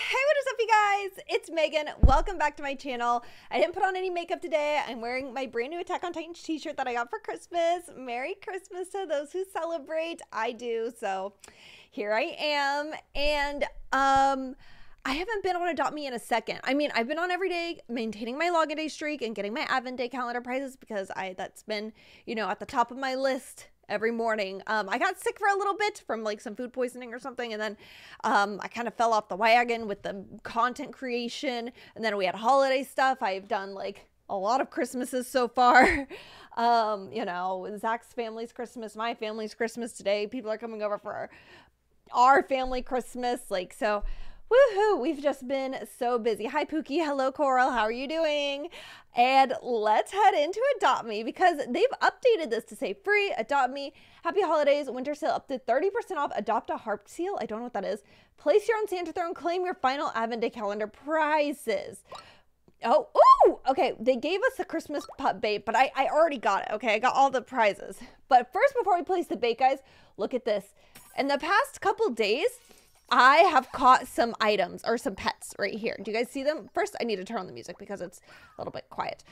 Hey, what is up, you guys? It's Megan. Welcome back to my channel. I didn't put on any makeup today. I'm wearing my brand new Attack on Titan t-shirt that I got for Christmas. Merry Christmas to those who celebrate. I do, so here I am. And I haven't been on Adopt Me in a second. I mean, I've been on every day, maintaining my login day streak and getting my Advent Day calendar prizes because that's been, you know, at the top of my list every morning. I got sick for a little bit from like some food poisoning or something. And then I kind of fell off the wagon with the content creation. And then we had holiday stuff. I've done like a lot of Christmases so far. You know, Zach's family's Christmas, my family's Christmas today. People are coming over for our family Christmas. Like, so woohoo, we've just been so busy. Hi, Pookie. Hello, Coral. How are you doing? And let's head into Adopt Me because they've updated this to say free, Adopt Me, Happy Holidays, Winter Sale up to 30% off, Adopt a Harp Seal. I don't know what that is. Place your own Santa Throne, claim your final Advent Day calendar prizes. Oh, ooh, okay. They gave us the Christmas pup bait, but I already got it. Okay, I got all the prizes. But first, before we place the bait, guys, look at this. In the past couple days, I have caught some items or some pets right here. Do you guys see them? First, I need to turn on the music because it's a little bit quiet.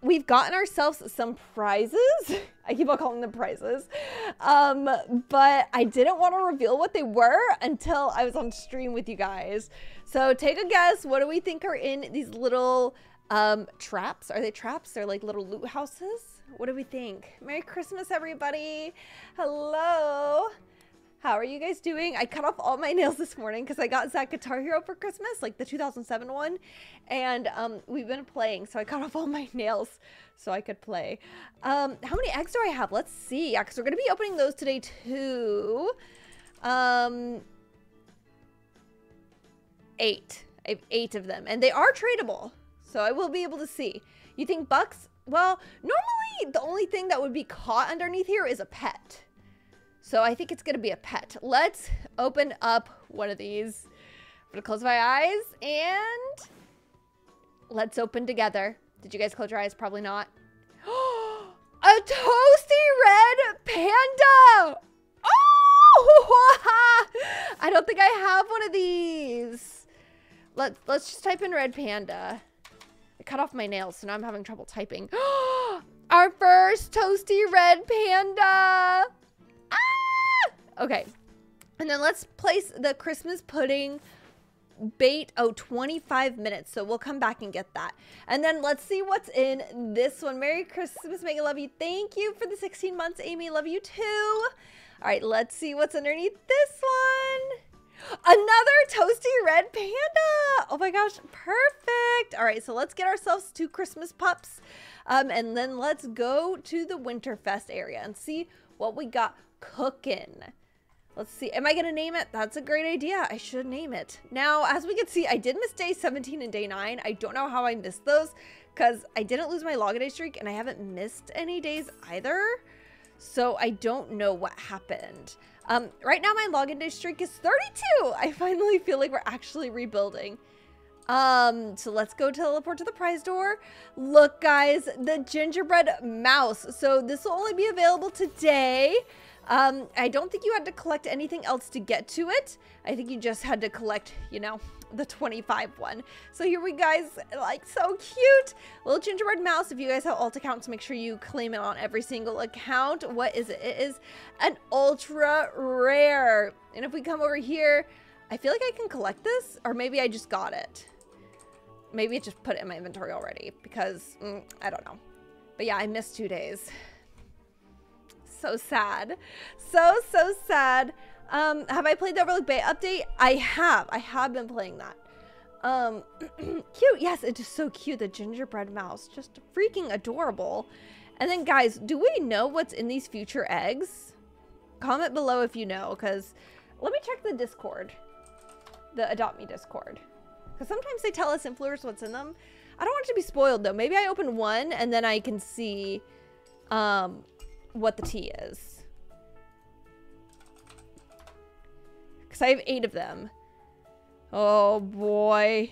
We've gotten ourselves some prizes. I keep on calling them prizes. But I didn't want to reveal what they were until I was on stream with you guys. So take a guess. What do we think are in these little traps? Are they traps? They're like little loot houses. What do we think? Merry Christmas, everybody. Hello. How are you guys doing? I cut off all my nails this morning because I got Zach Guitar Hero for Christmas, like the 2007 one. And we've been playing, so I cut off all my nails so I could play. How many eggs do I have? Let's see. Yeah, because we're going to be opening those today too. 8. I have 8 of them. And they are tradable, so I will be able to see. You think bucks? Well, normally the only thing that would be caught underneath here is a pet. So I think it's going to be a pet. Let's open up one of these. I'm going to close my eyes and let's open together. Did you guys close your eyes? Probably not. A toasty red panda. Oh, I don't think I have one of these. Let's just type in red panda. I cut off my nails, so now I'm having trouble typing. Our first toasty red panda. Okay, and then let's place the Christmas pudding bait, 25 minutes. So we'll come back and get that. And then let's see what's in this one. Merry Christmas, Megan, love you. Thank you for the 16 months, Amy, love you too. All right, let's see what's underneath this one. Another toasty red panda. Oh my gosh, perfect. All right, so let's get ourselves 2 Christmas pups. And then let's go to the Winterfest area and see what we got cooking. Let's see. Am I going to name it? That's a great idea. I should name it. Now, as we can see, I did miss day 17 and day 9. I don't know how I missed those because I didn't lose my login day streak and I haven't missed any days either. So I don't know what happened. Right now, my login day streak is 32. I finally feel like we're actually rebuilding. So let's go teleport to the prize door. Look, guys, the gingerbread mouse. So this will only be available today. I don't think you had to collect anything else to get to it. I think you just had to collect, you know, the 25 one. So here we guys, like, so cute. Little gingerbread mouse. If you guys have alt accounts, make sure you claim it on every single account. What is it? It is an ultra rare. And if we come over here, I feel like I can collect this, or maybe I just got it. Maybe I just put it in my inventory already because I don't know. But yeah, I missed 2 days. So sad. So sad. Have I played the Overlook Bay update? I have been playing that. Cute. Yes, it's just so cute. The gingerbread mouse. Just freaking adorable. And then guys, do we know what's in these future eggs? Comment below if you know, because let me check the Discord. The Adopt Me Discord. Because sometimes they tell us influencers what's in them. I don't want it to be spoiled though. Maybe I open one and then I can see what the tea is. Because I have 8 of them. Oh boy.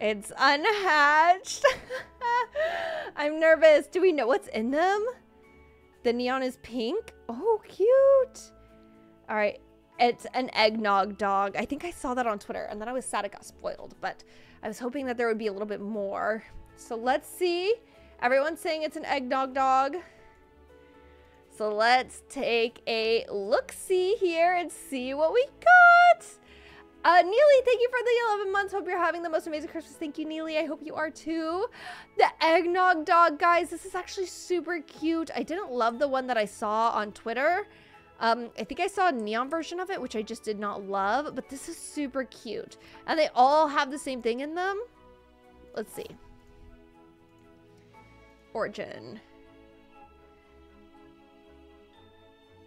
It's unhatched. I'm nervous. Do we know what's in them? The neon is pink. Oh, cute. All right. It's an eggnog dog. I think I saw that on Twitter, and then I was sad it got spoiled, but I was hoping that there would be a little bit more. So let's see. Everyone's saying it's an eggnog dog. So let's take a look-see here and see what we got. Neely, thank you for the 11 months. Hope you're having the most amazing Christmas. Thank you, Neely. I hope you are too. The eggnog dog, guys. This is actually super cute. I didn't love the one that I saw on Twitter. I think I saw a neon version of it, which I just did not love. But this is super cute. And they all have the same thing in them. Let's see. Origin.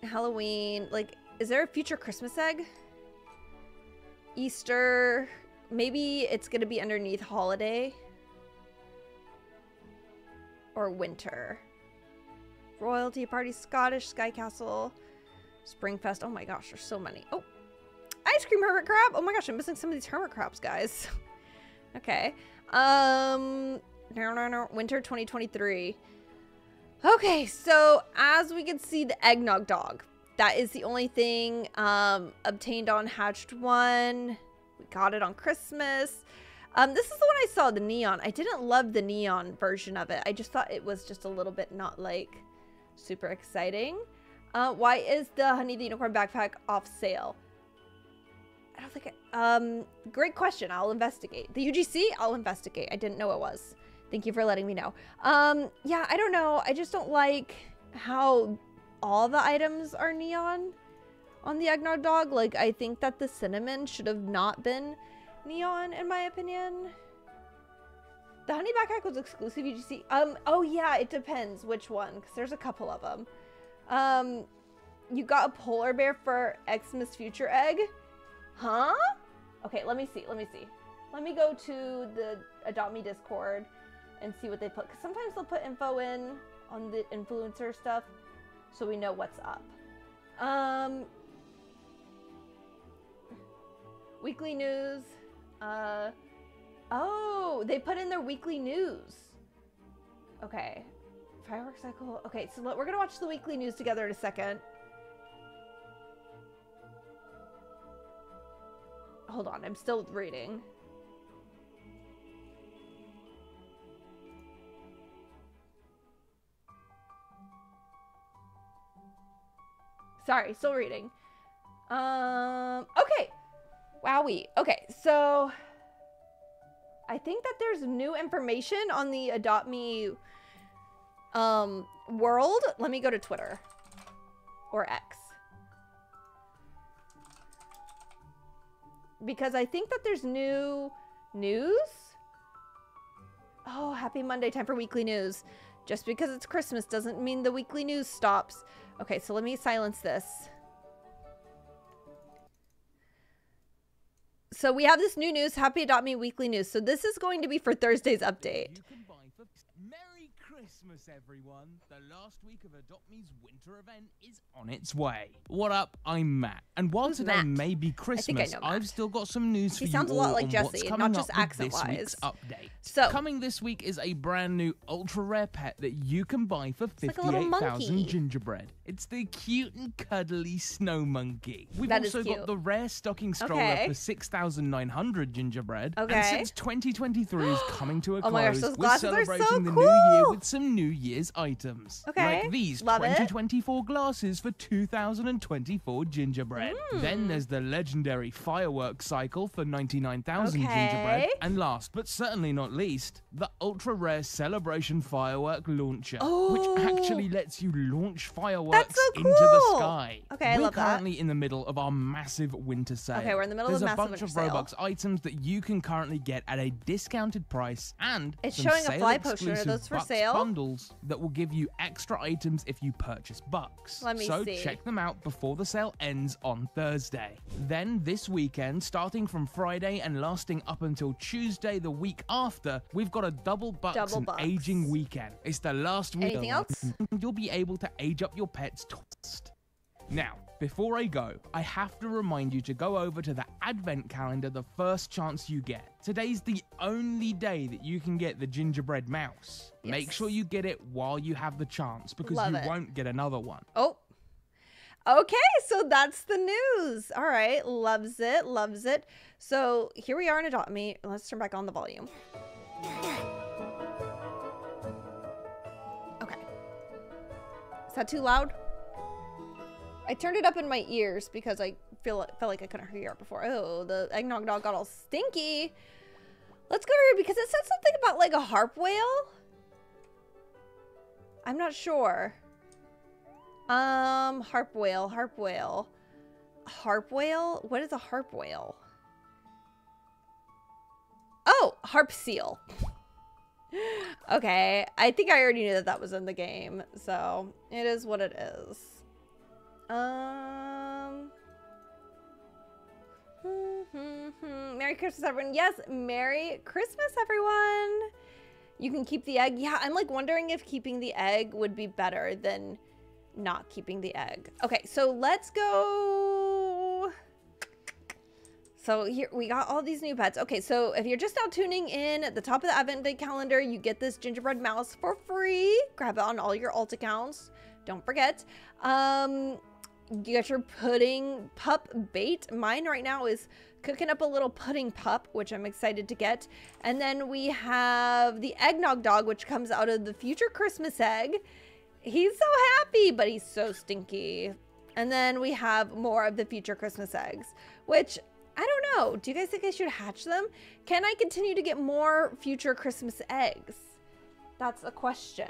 Halloween. Like, is there a future Christmas egg? Easter. Maybe it's going to be underneath holiday. Or winter. Royalty party. Scottish. Sky Castle. Springfest. Oh my gosh, there's so many. Oh, ice cream hermit crab. Oh my gosh, I'm missing some of these hermit crabs, guys. Okay. No. Winter 2023. Okay, so as we can see, the eggnog dog. That is the only thing obtained on Hatched 1. We got it on Christmas. This is the one I saw, the neon. I didn't love the neon version of it. I just thought it was just a little bit not, like, super exciting. Why is the Honey the Unicorn backpack off sale? I don't think I... Great question. I'll investigate. The UGC? I'll investigate. I didn't know it was. Thank you for letting me know. Yeah, I don't know. I just don't like how all the items are neon on the eggnog dog. Like, I think that the cinnamon should have not been neon, in my opinion. The honey backpack was exclusive UGC. Oh yeah, it depends which one, because there's a couple of them. You got a polar bear for Xmas future egg? Huh? Okay, let me see. Let me go to the Adopt Me Discord and see what they put. Because sometimes they'll put info in on the influencer stuff so we know what's up. Weekly news. Oh, they put in their weekly news. Okay. Fireworks cycle. Okay, so we're gonna watch the weekly news together in a second. Hold on, I'm still reading. Sorry, still reading. Okay. Wowie. Okay, so I think that there's new information on the Adopt Me world. Let me go to Twitter or X, because I think that there's new news. Oh, happy Monday, time for weekly news. Just because it's Christmas doesn't mean the weekly news stops. Okay, so let me silence this. So we have this new news, happy Adopt Me weekly news. So this is going to be for Thursday's update. Merry Christmas, everyone. The last week of Adopt Me's winter event is on its way. What up? I'm Matt. And while Who's today Matt? May be Christmas, I've still got some news for you all. He sounds a lot like Jesse, not just accent-wise. So coming this week is a brand new ultra rare pet that you can buy for 58,000 like gingerbread. It's the cute and cuddly snow monkey. We've also got the rare stocking stroller for 6,900 gingerbread. And since 2023 is coming to a close, we're celebrating the new year with some New Year's items. Like these 2024 glasses for 2,024 gingerbread. Then there's the legendary fireworks cycle for 99,000 gingerbread. And last, but certainly not least, the ultra-rare celebration firework launcher, which actually lets you launch fireworks into the sky. I love that. We're currently in the middle of our massive winter sale. Okay, we're in the middle of a massive winter sale. There's a bunch of Robux items that you can currently get at a discounted price, and it's showing a fly potion. Are those for sale? Bundles that will give you extra items if you purchase Bucks. Let me see. So check them out before the sale ends on Thursday. Then this weekend, starting from Friday and lasting up until Tuesday the week after, we've got a double Bucks and aging weekend. It's the last week. Anything else? You'll be able to age up your pets twice. Now, before I go, I have to remind you to go over to the advent calendar the first chance you get. Today's the only day that you can get the gingerbread mouse. Make sure you get it while you have the chance, because you won't get another one. Okay, so that's the news. All right, loves it, loves it. So here we are in Adopt Me. Let's turn back on the volume. Okay. Is that too loud? I turned it up in my ears because I felt like I couldn't hear it before. Oh, the eggnog dog got all stinky. Let's go here because it said something about like a harp whale. I'm not sure. Harp whale, harp whale. Harp whale? What is a harp whale? Oh, harp seal. Okay, I think I already knew that that was in the game, so it is what it is. Merry Christmas, everyone. Yes, Merry Christmas, everyone. You can keep the egg. Yeah, I'm like wondering if keeping the egg would be better than not keeping the egg. Okay, so let's go. So here we got all these new pets. Okay, so if you're just now tuning in, at the top of the Advent Day calendar, you get this gingerbread mouse for free. Grab it on all your alt accounts. Don't forget. You got your pudding pup bait. Mine right now is cooking up a little pudding pup, which I'm excited to get. And then we have the eggnog dog, which comes out of the future Christmas egg. He's so happy, but he's so stinky. And then we have more of the future Christmas eggs, which I don't know. Do you guys think I should hatch them? Can I continue to get more future Christmas eggs? That's a question.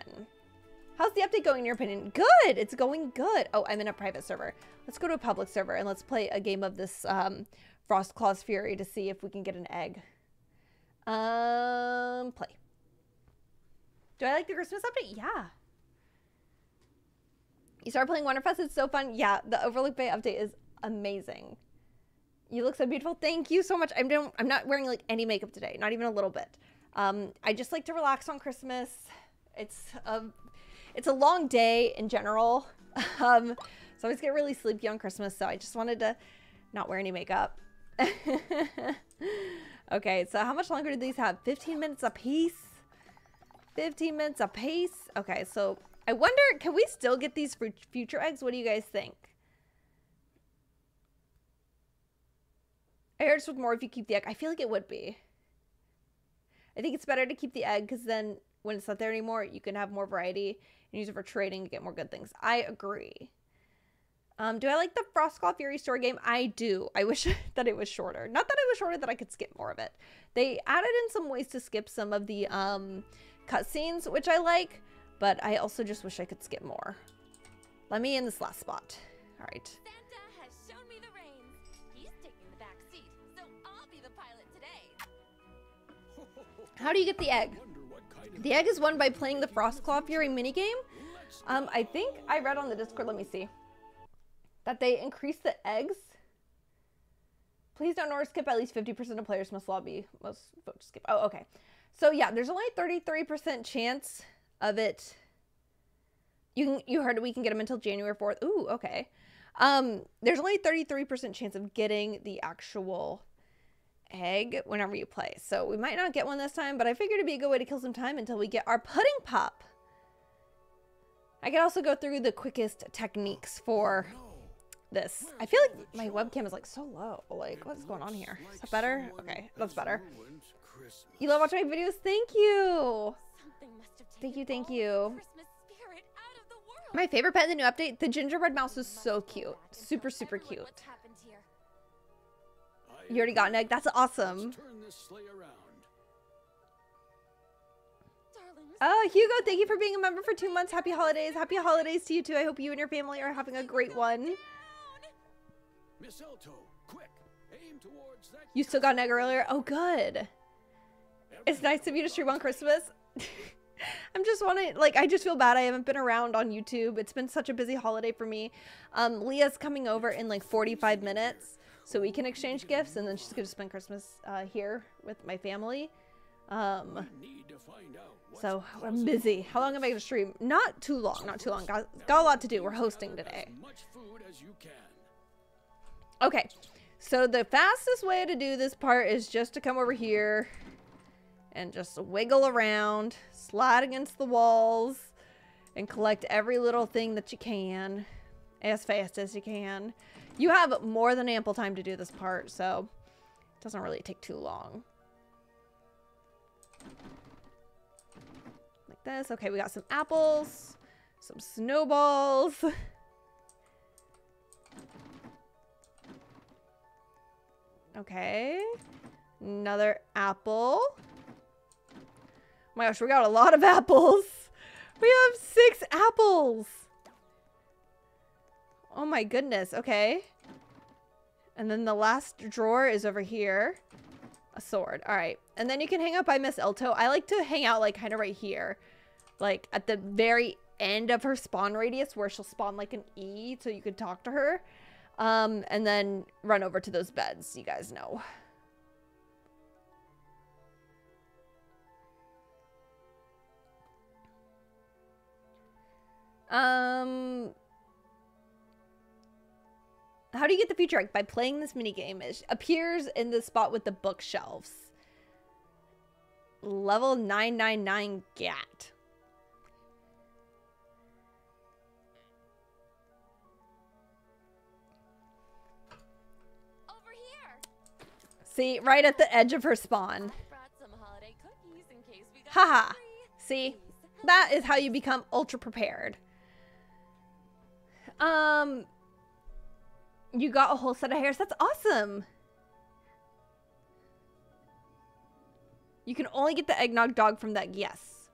How's the update going in your opinion? Good, it's going good. Oh, I'm in a private server. Let's go to a public server and let's play a game of this Frostclaw Fury to see if we can get an egg. Play. Do I like the Christmas update? Yeah. You started playing Wonderfest, it's so fun. Yeah, the Overlook Bay update is amazing. You look so beautiful, thank you so much. I'm not wearing like any makeup today, not even a little bit. I just like to relax on Christmas. It's a long day in general. So I always get really sleepy on Christmas, so I just wanted to not wear any makeup. Okay, so how much longer do these have? 15 minutes a piece. 15 minutes a piece. Okay, so I wonder, can we still get these future eggs? What do you guys think? I heard it's worth more if you keep the egg. I feel like it would be. I think it's better to keep the egg because then when it's not there anymore, you can have more variety and use it for trading to get more good things. I agree. Do I like the Frostclaw Fury store game? I do. I wish that it was shorter. Not that it was shorter, that I could skip more of it. They added in some ways to skip some of the cutscenes, which I like, but I also just wish I could skip more. Let me in this last spot. All right. Santa has shown me the reins. He's taking the back seat, so I'll be the pilot today. How do you get the egg? The egg is won by playing the Frostclaw Fury minigame. I think I read on the Discord, let me see, that they increased the eggs. Please don't or skip, at least 50% of players must lobby. Most vote to skip. Oh, okay. So yeah, there's only a 33% chance of it. You heard we can get them until January 4th. Ooh, okay. There's only a 33% chance of getting the actual egg whenever you play, so we might not get one this time, but I figured it'd be a good way to kill some time until we get our pudding pop. I could also go through the quickest techniques for this. I feel like my webcam is like so low, like what's going on here? Is that better? Okay, that's better. You love watching my videos? Thank you, thank you, thank you. My favorite pet in the new update, the gingerbread mouse, is so cute. Super super cute. You already got an egg. That's awesome. Oh, Hugo, thank you for being a member for 2 months. Happy holidays. Happy holidays to you, too. I hope you and your family are having a great one. You still got an egg earlier? Oh, good. It's nice of you to stream on Christmas. I'm just wanting, like, I just feel bad I haven't been around on YouTube. It's been such a busy holiday for me. Leah's coming over in, like, 45 minutes. So we can exchange gifts, and then she's gonna spend Christmas here with my family. So I'm busy. How long am I gonna stream? Not too long, not too long. Got a lot to do. We're hosting today. Okay, so the fastest way to do this part is just to come over here and just wiggle around, slide against the walls, and collect every little thing that you can. as fast as you can. You have more than ample time to do this part, so it doesn't really take too long. Like this. Okay, we got some apples, some snowballs. Okay, another apple. Oh my gosh, we got a lot of apples. We have 6 apples. Oh my goodness, okay. And then the last drawer is over here. A sword, all right. And then you can hang out by Miss Elto. I like to hang out like kind of right here. Like at the very end of her spawn radius where she'll spawn like an E so you can talk to her. And then run over to those beds, you guys know. How do you get the feature egg? By playing this minigame. It appears in the spot with the bookshelves. Level 999 Gat. See, right at the edge of her spawn. Haha. See, that is how you become ultra prepared. You got a whole set of hairs. That's awesome. You can only get the eggnog dog from that. Yes.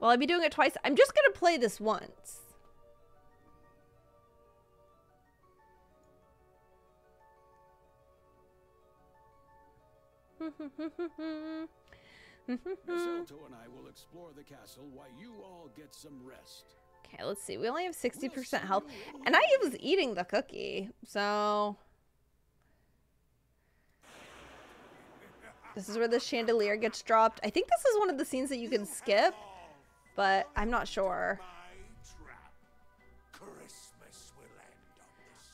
Will I be doing it twice? I'm just going to play this once. Miss Elto and I will explore the castle while you all get some rest. Okay, let's see. We only have 60% health. And I was eating the cookie, so... This is where the chandelier gets dropped. I think this is one of the scenes that you can skip, but I'm not sure.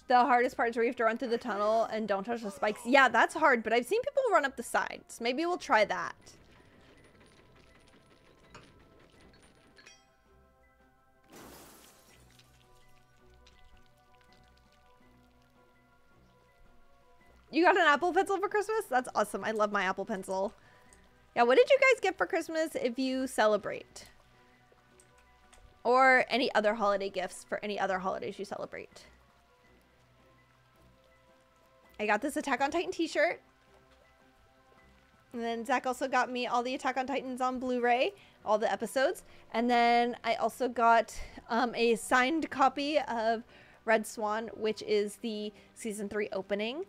The hardest part is where you have to run through the tunnel and don't touch the spikes. Yeah, that's hard, but I've seen people run up the sides. Maybe we'll try that. You got an Apple Pencil for Christmas? That's awesome. I love my Apple Pencil. Yeah, what did you guys get for Christmas if you celebrate? Or any other holiday gifts for any other holidays you celebrate? I got this Attack on Titan t-shirt. And then Zach also got me all the Attack on Titans on Blu-ray, all the episodes. And then I also got a signed copy of Red Swan, which is the season 3 opening.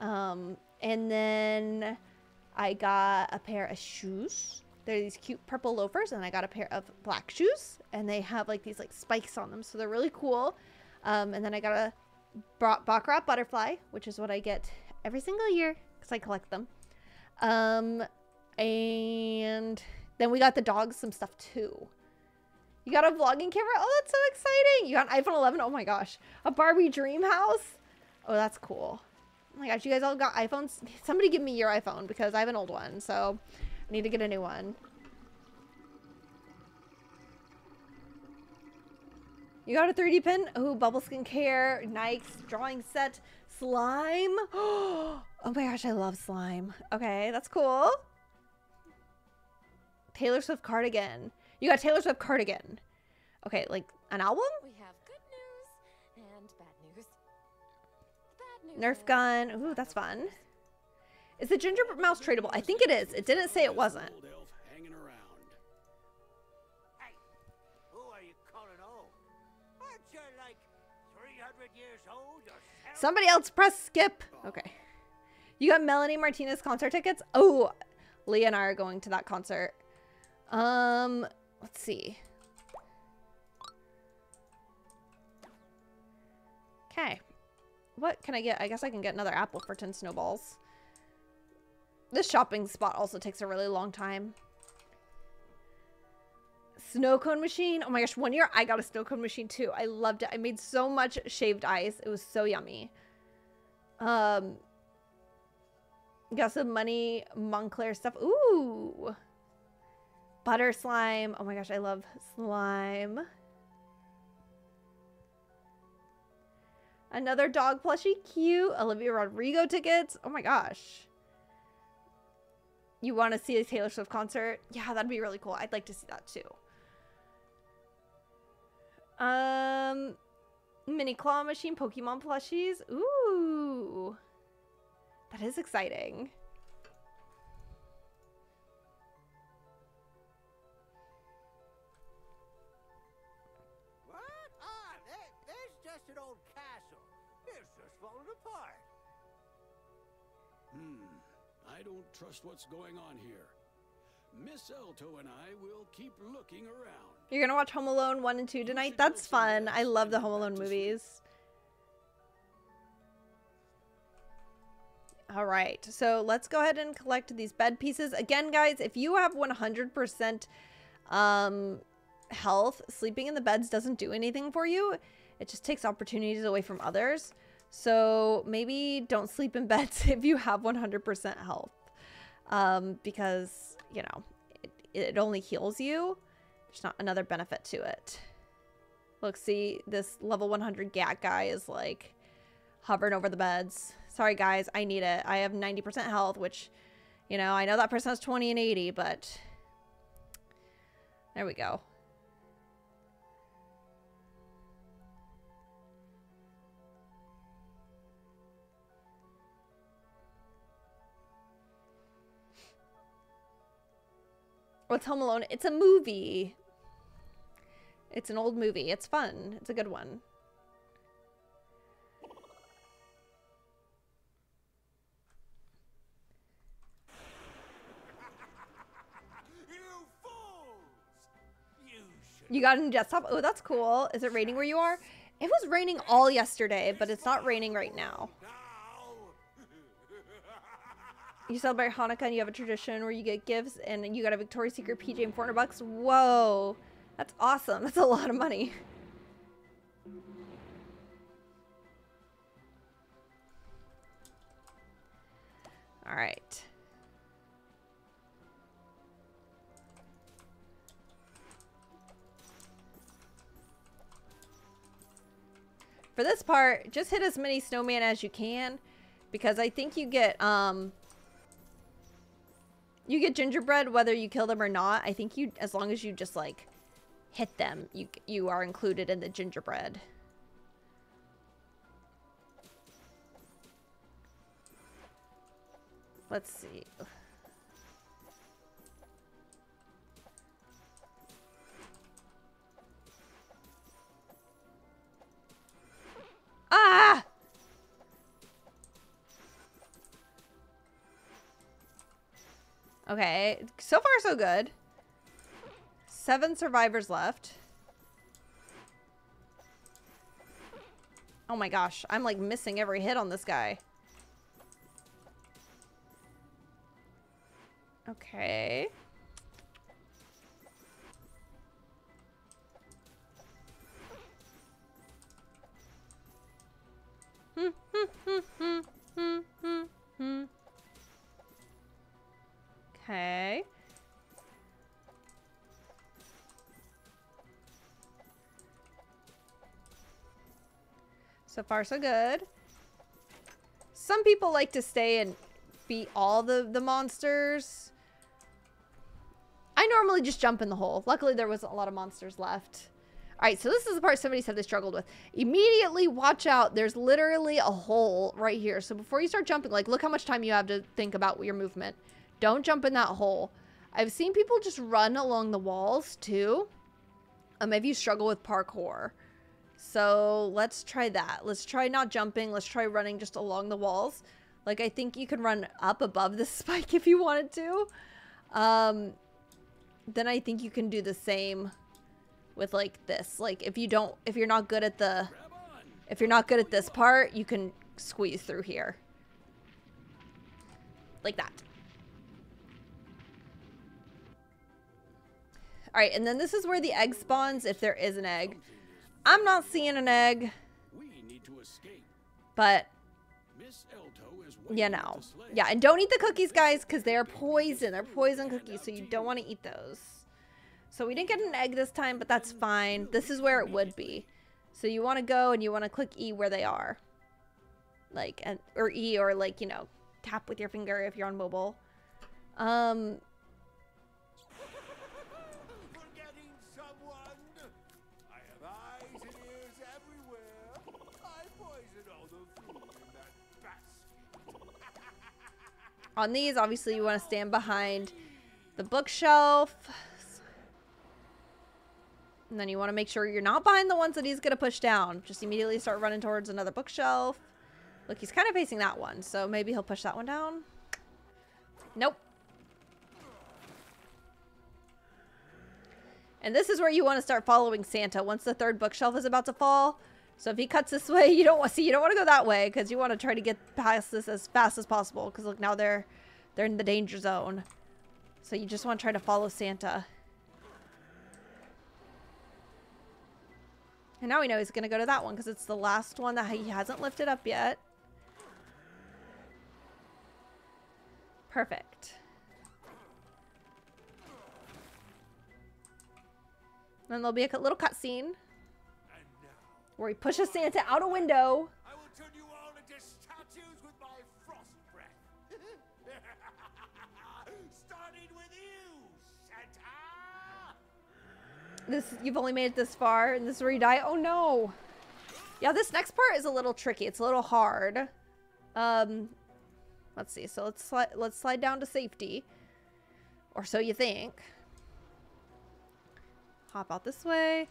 And then I got a pair of shoes. They're these cute purple loafers, and I got a pair of black shoes. And they have like these like spikes on them, so they're really cool. And then I got a Baccarat butterfly, which is what I get every single year because I collect them. And then we got the dogs some stuff too. You got a vlogging camera? Oh, that's so exciting. You got an iPhone 11? Oh my gosh. A Barbie dream house? Oh, that's cool. Oh my gosh, you guys all got iPhones? Somebody give me your iPhone because I have an old one, so I need to get a new one. You got a 3D pen? Oh, bubble skincare, Nikes, drawing set, slime. Oh my gosh, I love slime. Okay, that's cool. Taylor Swift cardigan. You got Taylor Swift cardigan. Okay, like an album? We have good news and bad news. The bad news. Nerf gun. Ooh, that's fun. Is the ginger mouse tradable? I think it is. It didn't say it wasn't. Somebody else press skip. Okay. You got Melanie Martinez concert tickets? Oh, Leah and I are going to that concert. Let's see. Okay. What can I get? I guess I can get another apple for 10 snowballs. This shopping spot also takes a really long time. Snow cone machine. Oh my gosh, one year I got a snow cone machine too. I loved it. I made so much shaved ice. It was so yummy. Got some money Moncler stuff. Ooh. Butter slime. Oh my gosh, I love slime. Another dog plushie. Cute. Olivia Rodrigo tickets. Oh my gosh. You want to see a Taylor Swift concert? Yeah, that'd be really cool. I'd like to see that too. Mini claw machine. Pokemon plushies. Ooh. That is exciting. I don't trust what's going on here. Miss Elto and I will keep looking around. You're gonna watch Home Alone 1 and 2 tonight? That's fun. I love the Home Alone movies. Alright, so let's go ahead and collect these bed pieces. Again, guys, if you have 100% health, sleeping in the beds doesn't do anything for you. It just takes opportunities away from others. So maybe don't sleep in beds if you have 100% health, because, you know, it only heals you. There's not another benefit to it. Look, see, this level 100 gat guy is like hovering over the beds. Sorry, guys, I need it. I have 90% health, which, you know, I know that person has 20 and 80, but there we go. What's Home Alone? It's a movie. It's an old movie. It's fun. It's a good one. You fools! You got a new desktop? Oh, that's cool. Is it raining where you are? It was raining all yesterday, but it's not raining right now. You celebrate Hanukkah and you have a tradition where you get gifts, and you got a Victoria's Secret PJ and $400. Whoa, that's awesome. That's a lot of money. All right. For this part, just hit as many snowmen as you can, because I think you get, you get gingerbread whether you kill them or not. I think you, as long as you just like hit them, you are included in the gingerbread. Let's see. Ah! Okay, so far so good. 7 survivors left. Oh my gosh, I'm like missing every hit on this guy. Okay. Okay. So far, so good. Some people like to stay and beat all the monsters. I normally just jump in the hole. Luckily, there wasn't a lot of monsters left. All right, so this is the part somebody said they struggled with. Immediately watch out. There's literally a hole right here. So before you start jumping, like, look how much time you have to think about your movement. Don't jump in that hole. I've seen people just run along the walls too. If you struggle with parkour. So let's try that. Let's try not jumping. Let's try running just along the walls. Like, I think you can run up above the spike if you wanted to. Then I think you can do the same with like this. Like, if you're not good at this part, you can squeeze through here. Like that. All right, and then this is where the egg spawns, if there is an egg. I'm not seeing an egg. We need to escape. But, you know. Yeah, and don't eat the cookies, guys, because they are poison. They're poison cookies, so you don't want to eat those. So we didn't get an egg this time, but that's fine. This is where it would be. So you want to go and you want to click E where they are. Like, and, or E, or like, you know, tap with your finger if you're on mobile. Forgetting someone. I have eyes and ears everywhere. I poisoned all the food in that basket. On these, obviously, you want to stand behind the bookshelf. And then you want to make sure you're not behind the ones that he's going to push down. Just immediately start running towards another bookshelf. Look, he's kind of facing that one, so maybe he'll push that one down. Nope. And this is where you want to start following Santa once the third bookshelf is about to fall. So if he cuts this way, you don't want to see. You don't want to go that way because you want to try to get past this as fast as possible. Because look, now they're in the danger zone. So you just want to try to follow Santa. And now we know he's going to go to that one because it's the last one that he hasn't lifted up yet. Perfect. Then there'll be a little cutscene where he pushes Santa out a window. I will turn you all into statues with my frost breath. Starting with you, Santa. This, you've only made it this far, and this is where you die. Oh no! Yeah, this next part is a little tricky. It's a little hard. Let's see. So let's slide down to safety, or so you think. Hop out this way.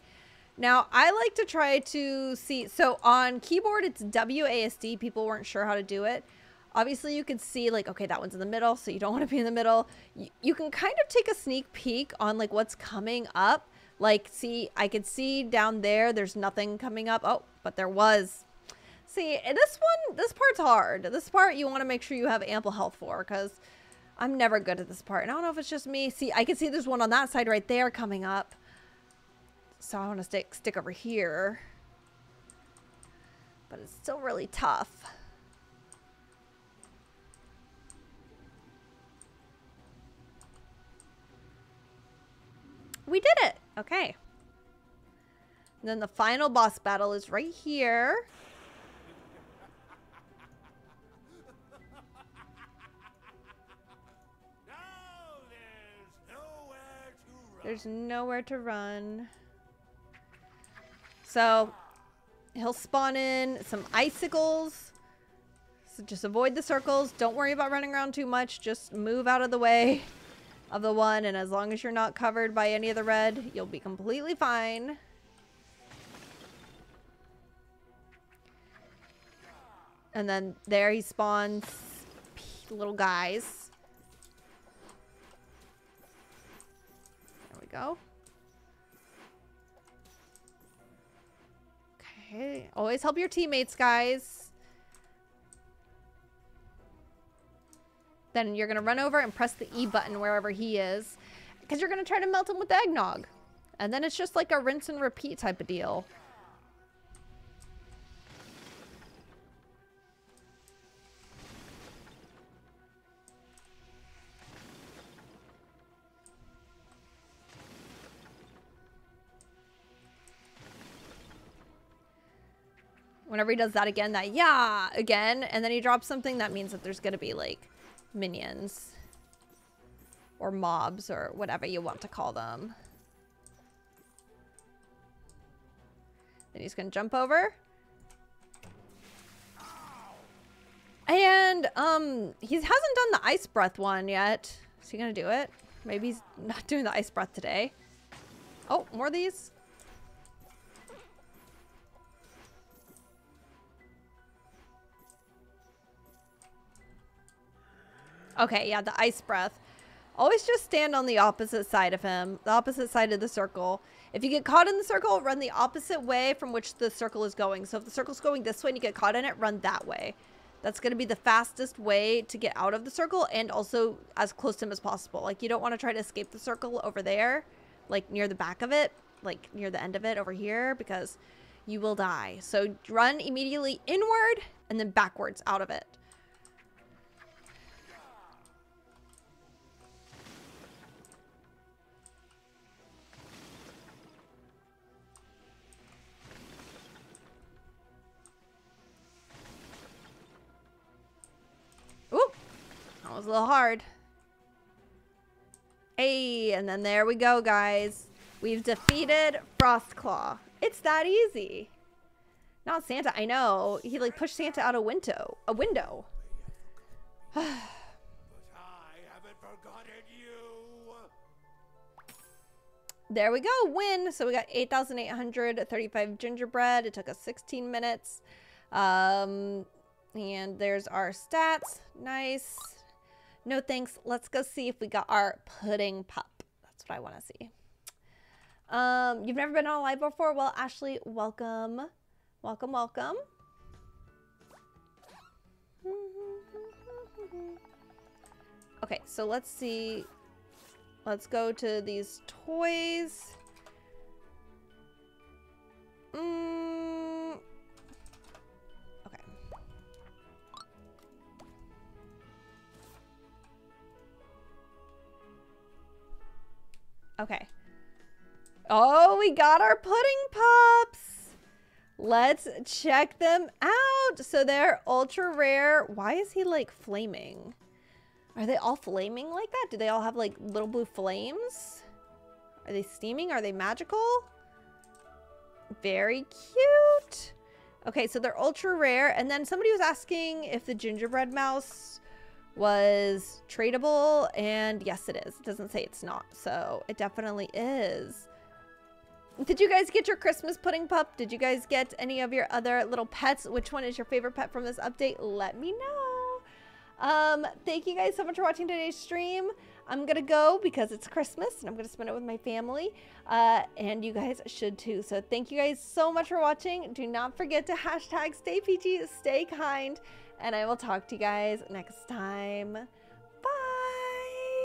Now I like to try to see. So on keyboard, it's WASD. People weren't sure how to do it. Obviously, you can see, like, okay, that one's in the middle, so you don't want to be in the middle. You can kind of take a sneak peek on like what's coming up. Like, see, I could see down there, there's nothing coming up. Oh, but there was. See, and this one, this part's hard. This part you want to make sure you have ample health for, because I'm never good at this part. And I don't know if it's just me. See, I can see there's one on that side right there coming up. So I want to stick over here. But it's still really tough. We did it! Okay. And then the final boss battle is right here. Now there's nowhere to run. So he'll spawn in some icicles. So just avoid the circles. Don't worry about running around too much. Just move out of the way of the one, and as long as you're not covered by any of the red, you'll be completely fine. And then there he spawns little guys. There we go. Okay, always help your teammates, guys. Then you're going to run over and press the E button wherever he is, because you're going to try to melt him with the eggnog. And then it's just like a rinse and repeat type of deal. Whenever he does that again, that yeah, again, and then he drops something, that means that there's going to be like minions or mobs or whatever you want to call them. Then he's gonna jump over, and he hasn't done the ice breath one yet. Is he gonna do it? Maybe he's not doing the ice breath today. Oh, more of these. Okay, yeah, the ice breath. Always just stand on the opposite side of him, the opposite side of the circle. If you get caught in the circle, run the opposite way from which the circle is going. So if the circle's going this way and you get caught in it, run that way. That's going to be the fastest way to get out of the circle, and also as close to him as possible. Like, you don't want to try to escape the circle over there, like near the back of it, like near the end of it over here, because you will die. So run immediately inward and then backwards out of it. That was a little hard. Hey, and then there we go, guys. We've defeated Frostclaw. It's that easy. Not Santa, I know. He like pushed Santa out a window. But I haven't forgotten you. There we go, win. So we got 8,835 gingerbread. It took us 16 minutes. And there's our stats. Nice. No thanks. Let's go see if we got our pudding pup. That's what I want to see. You've never been on a live before? Well, Ashley, welcome. Welcome, welcome. Okay, so let's see. Let's go to these toys. Okay. Okay. Oh, we got our pudding pups. Let's check them out. So they're ultra rare. Why is he like flaming? Are they all flaming like that? Do they all have like little blue flames? Are they steaming? Are they magical? Very cute. Okay, so they're ultra rare. And then somebody was asking if the gingerbread mouse was tradable, and yes it is. It doesn't say it's not, so it definitely is. Did you guys get your Christmas pudding pup? Did you guys get any of your other little pets? Which one is your favorite pet from this update? Let me know. Thank you guys so much for watching today's stream. I'm gonna go because it's Christmas and I'm gonna spend it with my family. And you guys should too. So thank you guys so much for watching. Do not forget to #StayPeachy, stay kind, and I will talk to you guys next time.